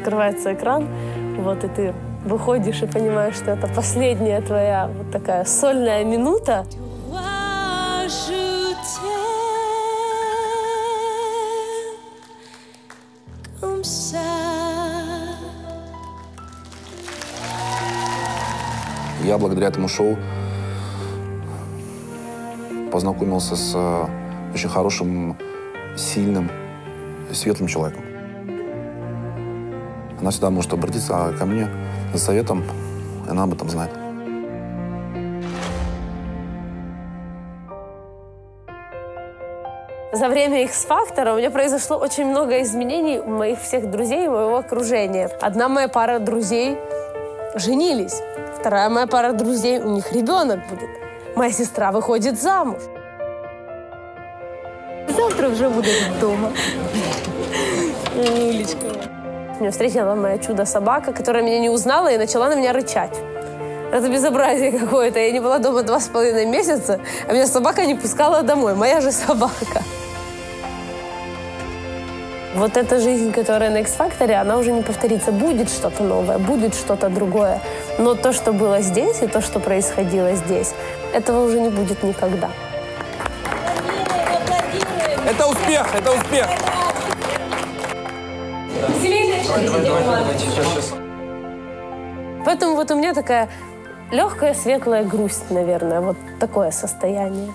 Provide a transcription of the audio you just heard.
открывается экран, вот, и ты выходишь и понимаешь, что это последняя твоя вот такая сольная минута. Я благодаря этому шоу познакомился с очень хорошим, сильным, светлым человеком. Она всегда может обратиться ко мне за советом, и она об этом знает. За время «Х-Фактора» у меня произошло очень много изменений у моих всех друзей и моего окружения. Одна моя пара друзей женились, вторая моя пара друзей, у них ребенок будет. Моя сестра выходит замуж. Завтра уже буду дома. Милечка. Меня встретила моя чудо-собака, которая меня не узнала и начала на меня рычать. Это безобразие какое-то. Я не была дома 2,5 месяца, а меня собака не пускала домой. Моя же собака. Вот эта жизнь, которая на «Х-Факторе», она уже не повторится. Будет что-то новое, будет что-то другое. Но то, что было здесь, и то, что происходило здесь, этого уже не будет никогда. Это успех, это успех! Поэтому вот у меня такая легкая, светлая грусть, наверное, вот такое состояние.